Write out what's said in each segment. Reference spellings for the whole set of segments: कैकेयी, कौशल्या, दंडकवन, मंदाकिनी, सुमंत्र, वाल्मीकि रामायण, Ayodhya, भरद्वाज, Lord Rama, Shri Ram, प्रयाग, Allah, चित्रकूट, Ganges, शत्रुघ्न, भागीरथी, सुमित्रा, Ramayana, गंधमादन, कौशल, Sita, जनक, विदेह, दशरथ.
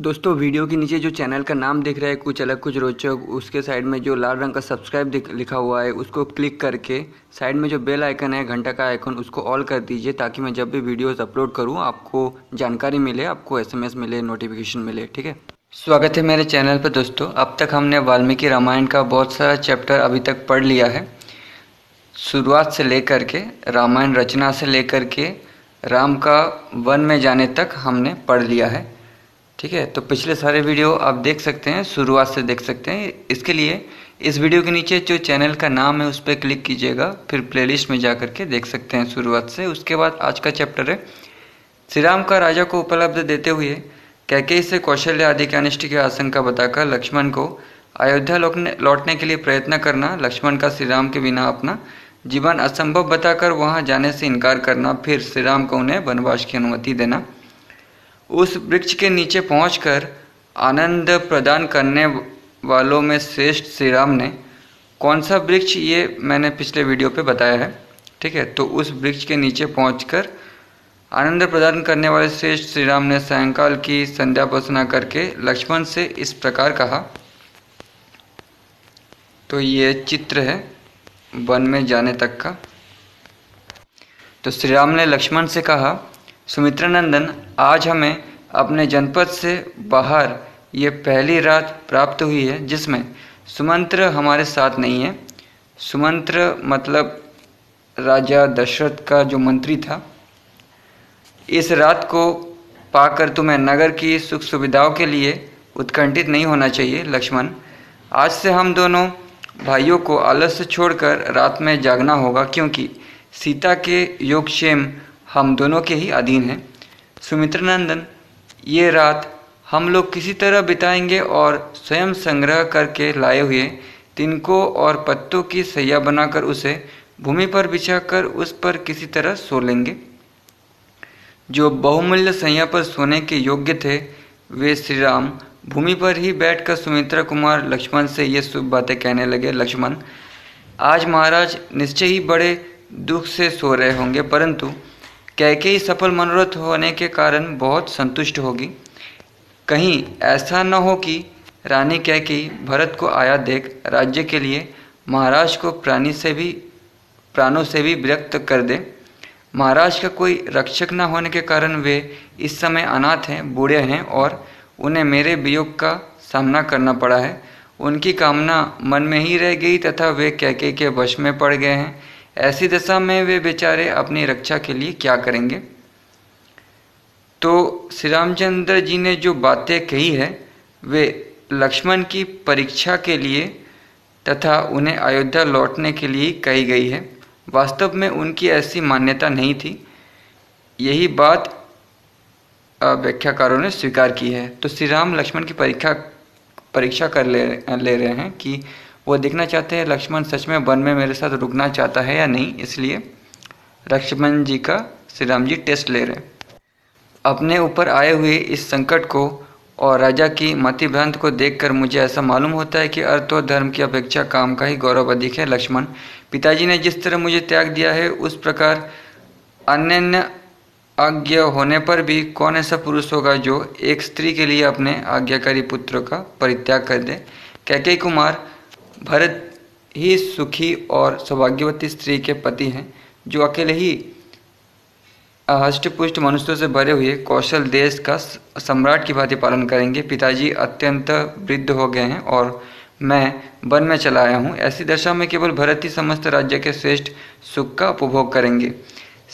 दोस्तों वीडियो के नीचे जो चैनल का नाम दिख रहा है कुछ अलग कुछ रोचक, उसके साइड में जो लाल रंग का सब्सक्राइब लिखा हुआ है उसको क्लिक करके साइड में जो बेल आइकन है घंटा का आइकन उसको ऑल कर दीजिए, ताकि मैं जब भी वीडियोस अपलोड करूं आपको जानकारी मिले, आपको एसएमएस मिले, नोटिफिकेशन मिले। ठीक है, स्वागत है मेरे चैनल पर। दोस्तों अब तक हमने वाल्मीकि रामायण का बहुत सारा चैप्टर अभी तक पढ़ लिया है, शुरुआत से लेकर के रामायण रचना से लेकर के राम का वन में जाने तक हमने पढ़ लिया है। ठीक है, तो पिछले सारे वीडियो आप देख सकते हैं, शुरुआत से देख सकते हैं। इसके लिए इस वीडियो के नीचे जो चैनल का नाम है उस पर क्लिक कीजिएगा, फिर प्लेलिस्ट में जा करके देख सकते हैं शुरुआत से। उसके बाद आज का चैप्टर है श्री राम का राजा को उपलब्ध देते हुए कैकेयी से कौशल आदि के अनिष्ट की आशंका बताकर लक्ष्मण को अयोध्या लौटने के लिए प्रयत्न करना, लक्ष्मण का श्री राम के बिना अपना जीवन असंभव बताकर वहाँ जाने से इनकार करना, फिर श्री राम को उन्हें वनवास की अनुमति देना, उस वृक्ष के नीचे पहुंचकर आनंद प्रदान करने वालों में श्रेष्ठ श्री राम ने कौन सा वृक्ष, ये मैंने पिछले वीडियो पे बताया है। ठीक है, तो उस वृक्ष के नीचे पहुंचकर आनंद प्रदान करने वाले श्रेष्ठ श्री राम ने सायंकाल की संध्या उपासना करके लक्ष्मण से इस प्रकार कहा। तो ये चित्र है वन में जाने तक का। तो श्री राम ने लक्ष्मण से कहा, सुमित्रा नंदन, आज हमें अपने जनपद से बाहर ये पहली रात प्राप्त हुई है जिसमें सुमंत्र हमारे साथ नहीं है। सुमंत्र मतलब राजा दशरथ का जो मंत्री था। इस रात को पाकर तुम्हें नगर की सुख सुविधाओं के लिए उत्कंठित नहीं होना चाहिए। लक्ष्मण, आज से हम दोनों भाइयों को आलस्य छोड़कर रात में जागना होगा, क्योंकि सीता के योगक्षेम हम दोनों के ही अधीन हैं। सुमित्रानंदन, ये रात हम लोग किसी तरह बिताएंगे और स्वयं संग्रह करके लाए हुए तिनकों और पत्तों की सैया बनाकर उसे भूमि पर बिछाकर उस पर किसी तरह सो लेंगे। जो बहुमूल्य सैया पर सोने के योग्य थे वे श्री राम भूमि पर ही बैठकर सुमित्रा कुमार लक्ष्मण से ये शुभ बातें कहने लगे। लक्ष्मण, आज महाराज निश्चय ही बड़े दुख से सो रहे होंगे, परंतु कैकेयी सफल मनोरथ होने के कारण बहुत संतुष्ट होगी। कहीं ऐसा न हो कि रानी कैकेयी भरत को आया देख राज्य के लिए महाराज को प्राणों से भी विरक्त कर दे। महाराज का कोई रक्षक न होने के कारण वे इस समय अनाथ हैं, बूढ़े हैं और उन्हें मेरे वियोग का सामना करना पड़ा है। उनकी कामना मन में ही रह गई तथा वे कैकेयी के वश में पड़ गए हैं। ऐसी दशा में वे बेचारे अपनी रक्षा के लिए क्या करेंगे। तो श्री रामचंद्र जी ने जो बातें कही है वे लक्ष्मण की परीक्षा के लिए तथा उन्हें अयोध्या लौटने के लिए कही गई है। वास्तव में उनकी ऐसी मान्यता नहीं थी, यही बात व्याख्याकारों ने स्वीकार की है। तो श्री राम लक्ष्मण की परीक्षा कर ले रहे हैं कि वो देखना चाहते हैं लक्ष्मण सच में वन में मेरे साथ रुकना चाहता है या नहीं, इसलिए लक्ष्मण जी का श्री राम जी टेस्ट ले रहे हैं। अपने ऊपर आए हुए इस संकट को और राजा की मतिभ्रांत को देखकर मुझे ऐसा मालूम होता है कि अर्थ और धर्म की अपेक्षा काम का ही गौरव अधिक है। लक्ष्मण, पिताजी ने जिस तरह मुझे त्याग दिया है उस प्रकार अन्य आज्ञा होने पर भी कौन ऐसा पुरुष होगा जो एक स्त्री के लिए अपने आज्ञाकारी पुत्र का परित्याग कर दे। कैकेयी कुमार भरत ही सुखी और सौभाग्यवती स्त्री के पति हैं, जो अकेले ही हष्टपुष्ट मनुष्यों से भरे हुए कौशल देश का सम्राट की भांति पालन करेंगे। पिताजी अत्यंत वृद्ध हो गए हैं और मैं वन में चला आया हूँ। ऐसी दशा में केवल भरत ही समस्त राज्य के श्रेष्ठ सुख का उपभोग करेंगे।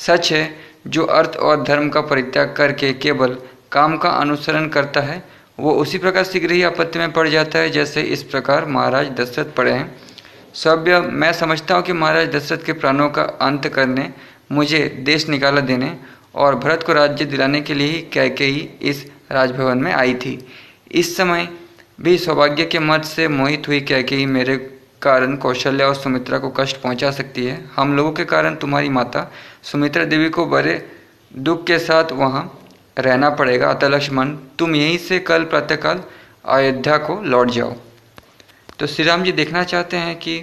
सच है, जो अर्थ और धर्म का परित्याग करके केवल काम का अनुसरण करता है वो उसी प्रकार शीघ्र ही आपत्ति में पड़ जाता है, जैसे इस प्रकार महाराज दशरथ पड़े हैं। सभ्य, मैं समझता हूँ कि महाराज दशरथ के प्राणों का अंत करने, मुझे देश निकाला देने और भरत को राज्य दिलाने के लिए ही कैकेयी इस राजभवन में आई थी। इस समय भी सौभाग्य के मत से मोहित हुई कैकेयी मेरे कारण कौशल्या और सुमित्रा को कष्ट पहुँचा सकती है। हम लोगों के कारण तुम्हारी माता सुमित्रा देवी को बड़े दुख के साथ वहाँ रहना पड़ेगा। अतः लक्ष्मण, तुम यहीं से कल प्रातःकाल अयोध्या को लौट जाओ। तो श्री राम जी देखना चाहते हैं कि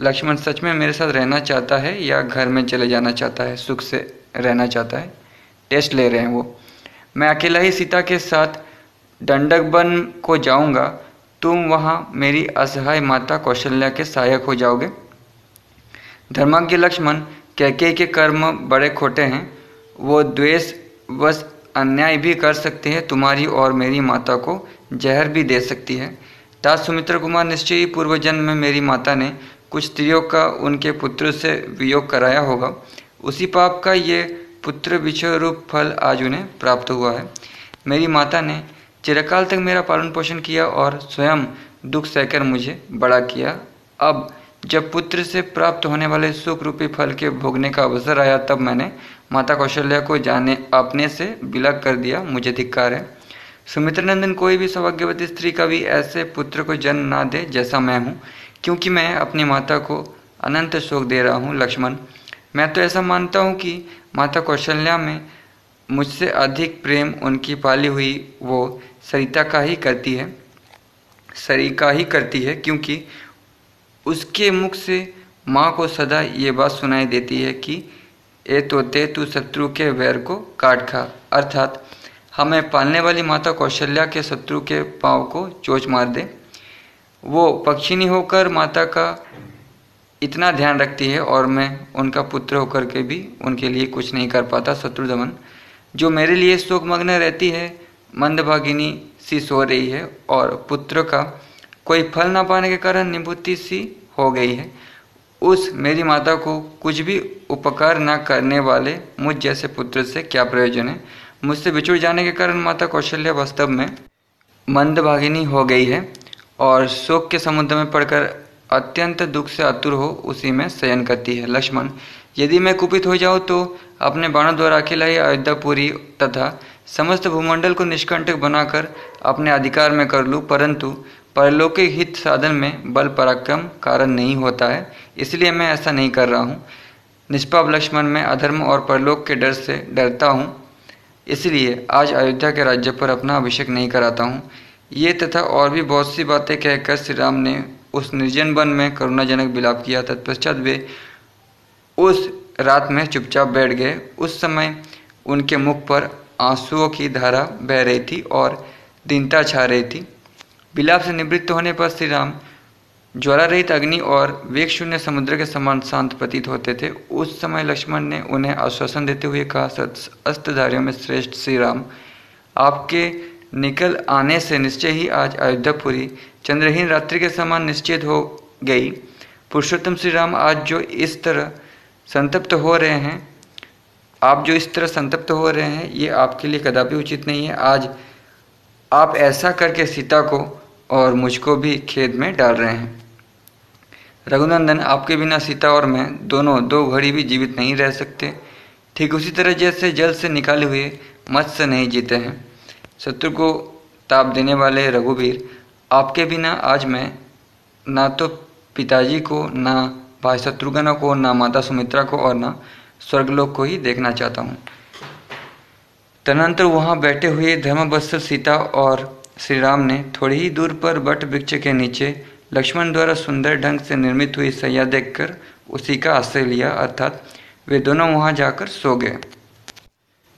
लक्ष्मण सच में मेरे साथ रहना चाहता है या घर में चले जाना चाहता है, सुख से रहना चाहता है। टेस्ट ले रहे हैं वो। मैं अकेला ही सीता के साथ दंडकवन को जाऊंगा, तुम वहाँ मेरी असहाय माता कौशल्या के सहायक हो जाओगे। धर्मज्ञ लक्ष्मण, कैकेयी के कर्म बड़े खोटे हैं, वो द्वेष बस अन्याय भी कर सकती है, तुम्हारी और मेरी माता को जहर भी दे सकती है। दास सुमित्र कुमार, निश्चय ही पूर्वजन्म में मेरी माता ने कुछ स्त्रियों का उनके पुत्र से वियोग कराया होगा, उसी पाप का ये पुत्र विषय रूप फल आज उन्हें प्राप्त हुआ है। मेरी माता ने चिरकाल तक मेरा पालन पोषण किया और स्वयं दुख सहकर मुझे बड़ा किया। अब जब पुत्र से प्राप्त होने वाले सुख रूपी फल के भोगने का अवसर आया, तब मैंने माता कौशल्या को जाने अपने से विलग कर दिया। मुझे धिक्कार है। सुमित्र नंदन, कोई भी सौभाग्यवती स्त्री का भी ऐसे पुत्र को जन्म ना दे जैसा मैं हूँ, क्योंकि मैं अपनी माता को अनंत शोक दे रहा हूँ। लक्ष्मण, मैं तो ऐसा मानता हूँ कि माता कौशल्या में मुझसे अधिक प्रेम उनकी पाली हुई वो सरिता ही करती है, क्योंकि उसके मुख से माँ को सदा ये बात सुनाई देती है कि ए तोते, तू शत्रु के वैर को काट खा। अर्थात हमें पालने वाली माता कौशल्या के शत्रु के पाँव को चोच मार दे। वो पक्षिणी होकर माता का इतना ध्यान रखती है और मैं उनका पुत्र होकर के भी उनके लिए कुछ नहीं कर पाता। शत्रु दमन, जो मेरे लिए शोकमग्न रहती है, मंदभागिनी सी सो रही है और पुत्र का कोई फल ना पाने के कारण निभूति सी हो गई है। उस मेरी माता को कुछ भी उपकार ना करने वाले मुझ जैसे पुत्र से क्या प्रयोजन है। मुझसे बिछुड़ जाने के कारण माता कौशल्या वास्तव में मंदभागिनी हो गई है और शोक के समुद्र में पड़कर अत्यंत दुख से आतुर हो उसी में शयन करती है। लक्ष्मण, यदि मैं कुपित हो जाऊँ तो अपने बाणों द्वारा अकेला ही अयोध्यापुरी तथा समस्त भूमंडल को निष्कंटक बनाकर अपने अधिकार में कर लूँ, परंतु परलौकिक हित साधन में बल पराक्रम कारण नहीं होता है, इसलिए मैं ऐसा नहीं कर रहा हूँ। निष्पाप लक्ष्मण, मैं अधर्म और परलोक के डर से डरता हूँ, इसलिए आज अयोध्या के राज्य पर अपना अभिषेक नहीं कराता हूँ। ये तथा और भी बहुत सी बातें कहकर श्री राम ने उस निर्जन वन में करुणाजनक विलाप किया। तत्पश्चात वे उस रात में चुपचाप बैठ गए। उस समय उनके मुख पर आंसुओं की धारा बह रही थी और दीनता छा रही थी। विलाप से निवृत्त होने पर श्री राम ज्वाला रहित अग्नि और वेग शून्य समुद्र के समान शांत प्रतीत होते थे। उस समय लक्ष्मण ने उन्हें आश्वासन देते हुए कहा, अस्तधारियों में श्रेष्ठ श्री राम, आपके निकल आने से निश्चय ही आज अयोध्यापुरी चंद्रहीन रात्रि के समान निश्चित हो गई। पुरुषोत्तम श्री राम, आज जो इस तरह संतप्त हो रहे हैं, ये आपके लिए कदापि उचित नहीं है। आज आप ऐसा करके सीता को और मुझको भी खेद में डाल रहे हैं। रघुनंदन, आपके बिना सीता और मैं दोनों दो घड़ी भी जीवित नहीं रह सकते, ठीक उसी तरह जैसे जल से निकाले हुए मत्स्य नहीं जीते हैं। शत्रु को ताप देने वाले रघुवीर, आपके बिना आज मैं ना तो पिताजी को, ना भाई शत्रुघ्न को, ना माता सुमित्रा को और ना स्वर्गलोक को ही देखना चाहता हूँ। तदनंतर वहाँ बैठे हुए धर्मवत्सल सीता और श्री राम ने थोड़ी ही दूर पर बट वृक्ष के नीचे लक्ष्मण द्वारा सुंदर ढंग से निर्मित हुई सैया देखकर उसी का आश्रय लिया, अर्थात वे दोनों वहाँ जाकर सो गए।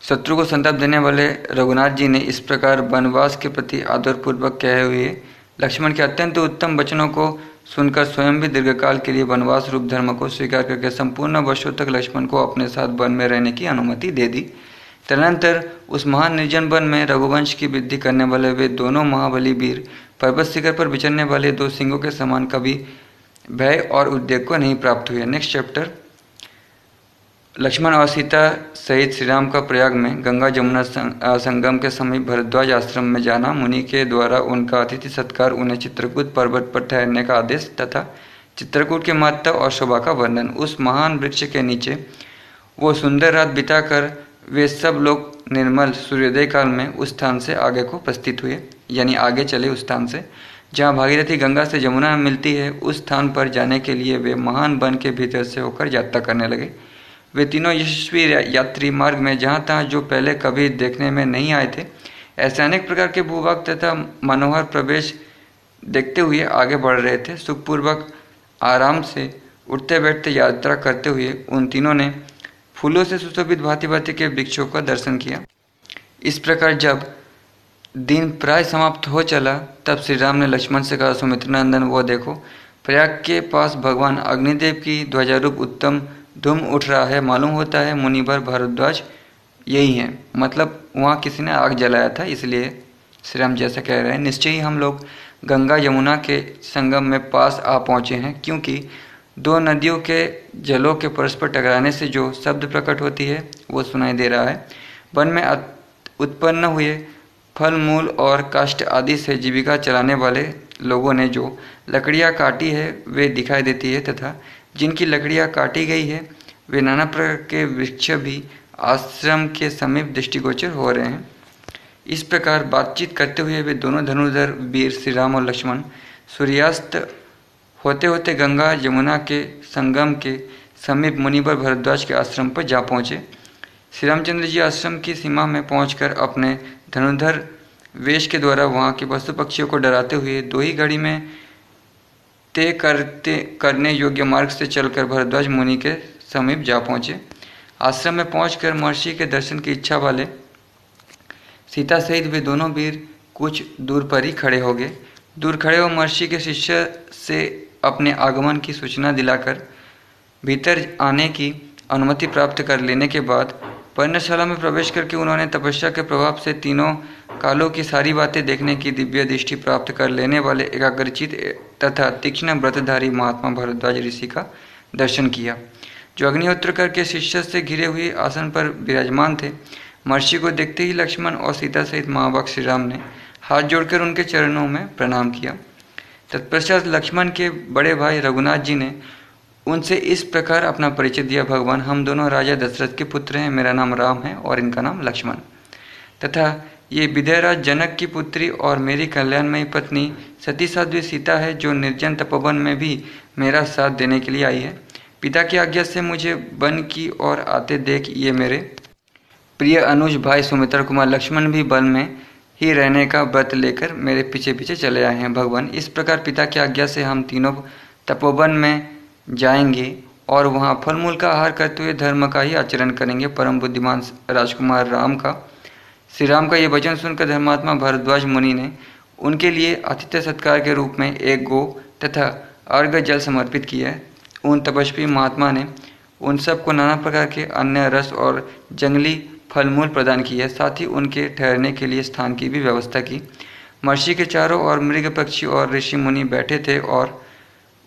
शत्रु को संताप देने वाले रघुनाथ जी ने इस प्रकार वनवास के प्रति आदरपूर्वक कहे हुए लक्ष्मण के अत्यंत उत्तम वचनों को सुनकर स्वयं भी दीर्घकाल के लिए वनवास रूप धर्म को स्वीकार करके संपूर्ण वर्षों तक लक्ष्मण को अपने साथ वन में रहने की अनुमति दे दी। तदनंतर उस महान निर्जन वन में रघुवंश की वृद्धि करने वाले वे दोनों महाबली वीर पर्वत शिखर पर विचरने वाले दो सिंहों के समान कभी भय और उद्वेग को नहीं प्राप्त हुए। नेक्स्ट चैप्टर, लक्ष्मण और सीता सहित श्री राम का प्रयाग में गंगा जमुना संगम के समीप भरद्वाज आश्रम में जाना, मुनि के द्वारा उनका अतिथि सत्कार, उन्हें चित्रकूट पर्वत पर ठहरने का आदेश तथा चित्रकूट के महत्व और शोभा का वर्णन। उस महान वृक्ष के नीचे वो सुंदर रात बिताकर वे सब लोग निर्मल सूर्योदय काल में उस स्थान से आगे को प्रस्थित हुए, यानी आगे चले। उस स्थान से जहाँ भागीरथी गंगा से यमुना मिलती है, उस स्थान पर जाने के लिए वे महान वन के भीतर से होकर यात्रा करने लगे। वे तीनों यशस्वी यात्री मार्ग में जहाँ तहाँ जो पहले कभी देखने में नहीं आए थे, ऐसे अनेक प्रकार के भूभाग तथा मनोहर प्रवेश देखते हुए आगे बढ़ रहे थे। सुखपूर्वक आराम से उठते बैठते यात्रा करते हुए उन तीनों ने फूलों से सुशोभित भांति भांति के वृक्षों का दर्शन किया। इस प्रकार जब दिन प्राय समाप्त हो चला तब श्री राम ने लक्ष्मण से कहा, सुमित्र नंदन वो देखो प्रयाग के पास भगवान अग्निदेव की ध्वजारूप उत्तम धूम उठ रहा है। मालूम होता है मुनिवर भरद्वाज यही हैं। मतलब वहाँ किसी ने आग जलाया था, इसलिए श्री राम जैसा कह रहे हैं। निश्चय ही हम लोग गंगा यमुना के संगम में पास आ पहुँचे हैं, क्योंकि दो नदियों के जलों के परस्पर टकराने से जो शब्द प्रकट होती है वो सुनाई दे रहा है। वन में उत्पन्न हुए फल मूल और काष्ठ आदि से जीविका चलाने वाले लोगों ने जो लकड़ियाँ काटी है वे दिखाई देती है, तथा जिनकी लकड़ियाँ काटी गई है वे नाना प्रकार के वृक्ष भी आश्रम के समीप दृष्टिगोचर हो रहे हैं। इस प्रकार बातचीत करते हुए वे दोनों धनुर्धर वीर श्री राम और लक्ष्मण सूर्यास्त होते होते गंगा यमुना के संगम के समीप मुनिवर भरद्वाज के आश्रम पर जा पहुँचे। श्री रामचंद्र जी आश्रम की सीमा में पहुंचकर अपने धनुर्धर वेश के द्वारा वहाँ के पशु पक्षियों को डराते हुए दो ही घड़ी में तय करने योग्य मार्ग से चलकर भरद्वाज मुनि के समीप जा पहुँचे। आश्रम में पहुंचकर महर्षि के दर्शन की इच्छा वाले सीता सहित वे दोनों वीर कुछ दूर पर ही खड़े हो गए। दूर खड़े हो महर्षि के शिष्य से अपने आगमन की सूचना दिलाकर भीतर आने की अनुमति प्राप्त कर लेने के बाद पर्णशाला में प्रवेश करके उन्होंने तपस्या के प्रभाव से तीनों कालों की सारी बातें देखने की दिव्य दृष्टि प्राप्त कर लेने वाले एकाग्रचित तथा तीक्ष्ण व्रतधारी महात्मा भरद्वाज ऋषि का दर्शन किया, जो अग्निहोत्र करके शिष्य से घिरे हुए आसन पर विराजमान थे। महर्षि को देखते ही लक्ष्मण और सीता सहित महाभाग श्री राम ने हाथ जोड़कर उनके चरणों में प्रणाम किया। तत्पश्चात लक्ष्मण के बड़े भाई रघुनाथ जी ने उनसे इस प्रकार अपना परिचय दिया, भगवान हम दोनों राजा दशरथ के पुत्र हैं, मेरा नाम राम है और इनका नाम लक्ष्मण, तथा ये विदेहराज जनक की पुत्री और मेरी कल्याणमयी पत्नी सती साध्वी सीता है, जो निर्जन तपोवन में भी मेरा साथ देने के लिए आई है। पिता की आज्ञा से मुझे वन की ओर आते देख ये मेरे प्रिय अनुज भाई सुमित्र कुमार लक्ष्मण भी वन में ही रहने का व्रत लेकर मेरे पीछे पीछे चले आए हैं। भगवान इस प्रकार पिता की आज्ञा से हम तीनों तपोवन में जाएंगे और वहाँ फल मूल का आहार करते हुए धर्म का ही आचरण करेंगे। परम बुद्धिमान राजकुमार राम का श्री राम का ये वचन सुनकर धर्मात्मा भरद्वाज मुनि ने उनके लिए आतिथ्य सत्कार के रूप में एक गो तथा अर्घ जल समर्पित किया। उन तपस्वी महात्मा ने उन सबको नाना प्रकार के अन्य रस और जंगली फल मूल प्रदान किए, साथ ही उनके ठहरने के लिए स्थान की भी व्यवस्था की। महर्षि के चारों ओर मृग पक्षी और ऋषि मुनि बैठे थे और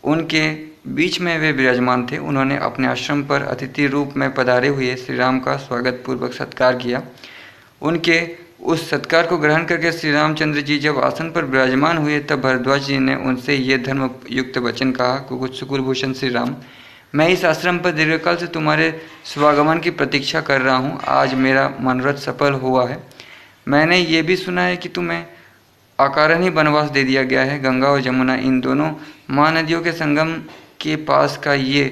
उनके बीच में वे विराजमान थे। उन्होंने अपने आश्रम पर अतिथि रूप में पधारे हुए श्री राम का स्वागत पूर्वक सत्कार किया। उनके उस सत्कार को ग्रहण करके श्री रामचंद्र जी जब आसन पर विराजमान हुए तब भरद्वाज जी ने उनसे ये धर्म युक्त वचन कहा, कुकुलभूषण श्री राम, मैं इस आश्रम पर दीर्घकाल से तुम्हारे स्वागमन की प्रतीक्षा कर रहा हूँ। आज मेरा मनोरथ सफल हुआ है। मैंने ये भी सुना है कि तुम्हें अकारण ही वनवास दे दिया गया है। गंगा और यमुना इन दोनों महानदियों के संगम के पास का ये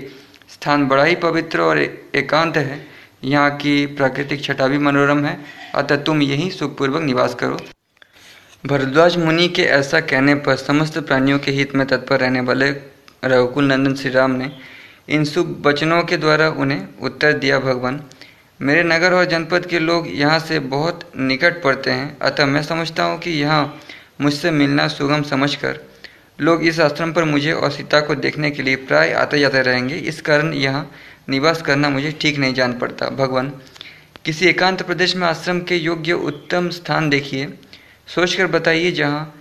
स्थान बड़ा ही पवित्र और एकांत है। यहाँ की प्राकृतिक छटा भी मनोरम है, अतः तुम यहीं सुखपूर्वक निवास करो। भरद्वाज मुनि के ऐसा कहने पर समस्त प्राणियों के हित में तत्पर रहने वाले रघुकुल नंदन श्री राम ने इन शुभ वचनों के द्वारा उन्हें उत्तर दिया, भगवान मेरे नगर और जनपद के लोग यहाँ से बहुत निकट पड़ते हैं, अतः मैं समझता हूँ कि यहाँ मुझसे मिलना सुगम समझकर लोग इस आश्रम पर मुझे और सीता को देखने के लिए प्राय आते जाते रहेंगे। इस कारण यहाँ निवास करना मुझे ठीक नहीं जान पड़ता। भगवान किसी एकांत प्रदेश में आश्रम के योग्य उत्तम स्थान देखिए, सोचकर बताइए, जहाँ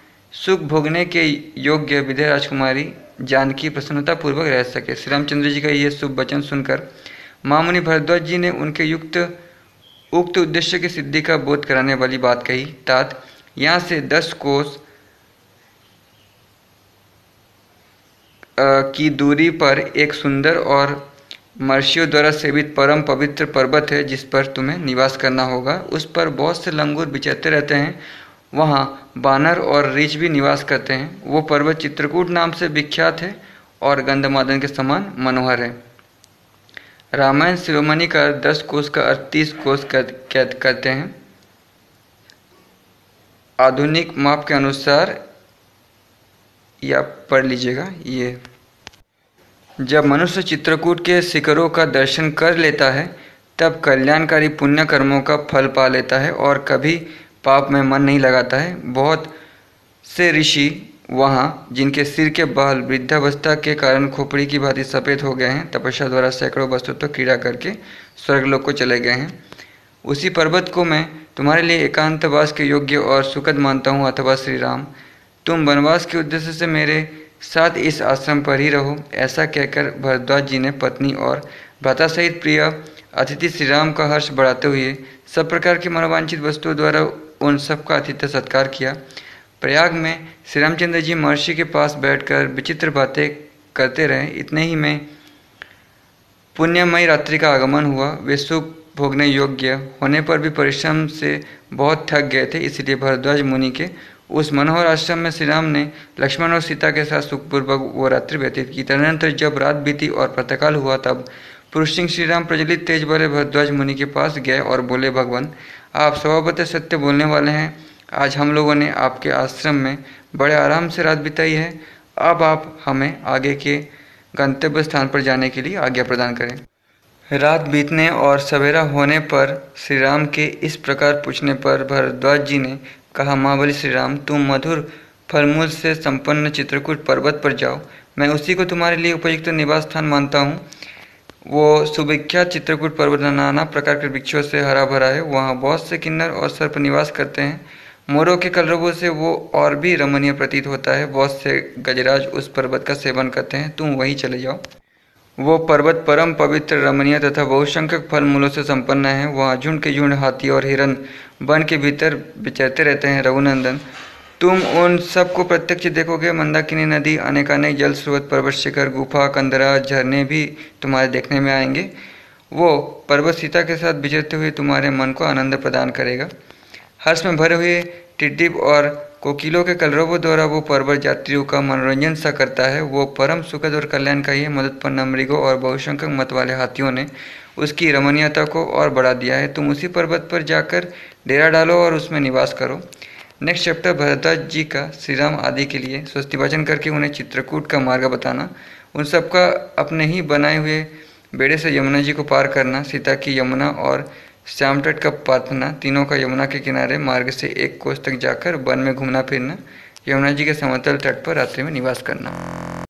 सुख भोगने के योग्य विदेह राजकुमारी जानकी प्रसन्नतापूर्वक रह सके। श्री रामचंद्र जी का ये शुभ वचन सुनकर महामुनि भरद्वाज जी ने उनके उक्त उद्देश्य की सिद्धि का बोध कराने वाली बात कही। तात यहाँ से 10 कोस की दूरी पर एक सुंदर और महर्षियों द्वारा सेवित परम पवित्र पर्वत है, जिस पर तुम्हें निवास करना होगा। उस पर बहुत से लंगूर बिचरते रहते हैं, वहाँ बानर और रीछ भी निवास करते हैं। वो पर्वत चित्रकूट नाम से विख्यात है और गंधमादन के समान मनोहर है। रामायण शिरोमणि का 10 कोस का 38 कोस कहते हैं। आधुनिक माप के अनुसार या पढ़ लीजिएगा। ये जब मनुष्य चित्रकूट के शिखरों का दर्शन कर लेता है तब कल्याणकारी पुण्य कर्मों का फल पा लेता है और कभी पाप में मन नहीं लगाता है। बहुत से ऋषि वहाँ जिनके सिर के बाल वृद्धावस्था के कारण खोपड़ी की भांति सफ़ेद हो गए हैं, तपस्या द्वारा सैकड़ों वस्तु तो क्रीड़ा करके स्वर्गलोक को चले गए हैं। उसी पर्वत को मैं तुम्हारे लिए एकांतवास के योग्य और सुखद मानता हूँ। अथवा श्री राम, तुम वनवास के उद्देश्य से मेरे साथ इस आश्रम पर ही रहो। ऐसा कहकर भरद्वाज जी ने पत्नी और भ्राता सहित प्रिय अतिथि श्री राम का हर्ष बढ़ाते हुए सब प्रकार की मनोवांछित वस्तुओं द्वारा उन सबका अतिथ्य सत्कार किया। प्रयाग में श्री रामचंद्र जी महर्षि के पास बैठकर विचित्र बातें करते रहे। इतने ही में पुण्यमयी रात्रि का आगमन हुआ। वे सुख भोगने योग्य होने पर भी परिश्रम से बहुत थक गए थे, इसलिए भरद्वाज मुनि के उस मनोहर आश्रम में श्री राम ने लक्ष्मण और सीता के साथ सुखपूर्वक वो रात्रि व्यतीत की। तदनंतर जब रात बीती और प्रातःकाल हुआ, तब पुरुषसिंह श्री राम प्रज्वलित तेज वाले भरद्वाज मुनि के पास गए और बोले, भगवान, आप स्वभावतः सत्य बोलने वाले हैं। आज हम लोगों ने आपके आश्रम में बड़े आराम से रात बिताई है। अब आप हमें आगे के गंतव्य स्थान पर जाने के लिए आज्ञा प्रदान करें। रात बीतने और सवेरा होने पर श्री राम के इस प्रकार पूछने पर भरद्वाज जी ने कहा, महाबली श्री राम, तुम मधुर फलमूल से संपन्न चित्रकूट पर्वत पर जाओ। मैं उसी को तुम्हारे लिए उपयुक्त निवास स्थान मानता हूँ। वो सुविख्यात चित्रकूट पर्वत नाना प्रकार के वृक्षों से हरा भरा है। वहाँ बहुत से किन्नर और सर्प निवास करते हैं। मोरों के कलरवों से वो और भी रमणीय प्रतीत होता है। बहुत से गजराज उस पर्वत का सेवन करते हैं। तुम वहीं चले जाओ। वो पर्वत परम पवित्र, रमणीय तथा बहुसंख्यक फल मूलों से संपन्न है। वहाँ झुंड के झुंड हाथी और हिरण वन के भीतर विचरते रहते हैं। रघुनंदन, तुम उन सबको प्रत्यक्ष देखोगे। मंदाकिनी नदी, अनेकानेक जल स्रोत, पर्वत शिखर, गुफा, कंदरा, झरने भी तुम्हारे देखने में आएंगे। वो पर्वत सीता के साथ विचरते हुए तुम्हारे मन को आनंद प्रदान करेगा। हर्ष में भरे हुए टिड्डियों और कोकिलों के कलरवों द्वारा वो पर्वत यात्रियों का मनोरंजन सा करता है। वो परम सुखद और कल्याणकारी मददपन्न मृगों और बहुसंख्यक मत वाले हाथियों ने उसकी रमणीयता को और बढ़ा दिया है। तुम उसी पर्वत पर जाकर डेरा डालो और उसमें निवास करो। नेक्स्ट चैप्टर भरद्वाज जी का श्री राम आदि के लिए स्वस्ति वाचन करके उन्हें चित्रकूट का मार्ग बताना, उन सबका अपने ही बनाए हुए बेड़े से यमुना जी को पार करना, सीता की यमुना और श्याम तट का प्रार्थना, तीनों का यमुना के किनारे मार्ग से एक कोस तक जाकर वन में घूमना फिरना, यमुना जी के समतल तट पर रात्रि में निवास करना।